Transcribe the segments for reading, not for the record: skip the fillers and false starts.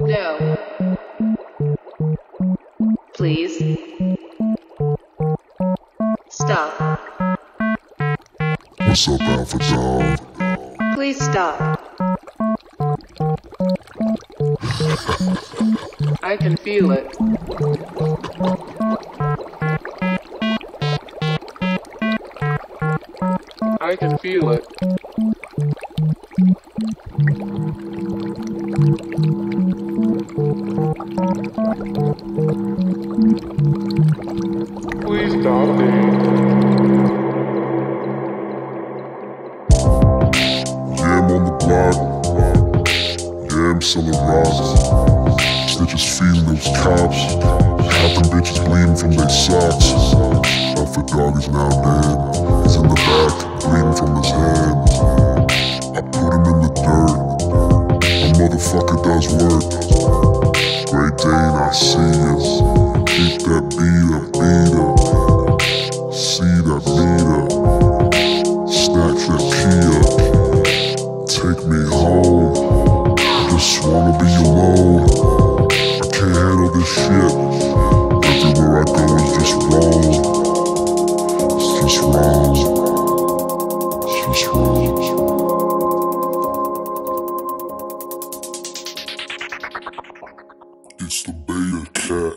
No. Please. Stop. What's up, Alpha Dog? Please stop. I can feel it. I can feel it. Please stop it. Jam on the block. Jam selling rocks. Snitches feeding those cops. Hopping bitches bleeding from their socks. Alpha Dog is now dead. He's in the back. Bleeding from his head. I put him in the dirt. A motherfucker does work. Great Dane, I see ya. Keep that beater. See that meter. Snatch that Kia. Take me home. I just wanna be alone. I can't handle this shit. Everywhere I go is just wrong. It's just wrong. It's the beta cat.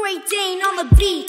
Great Dane on the beat.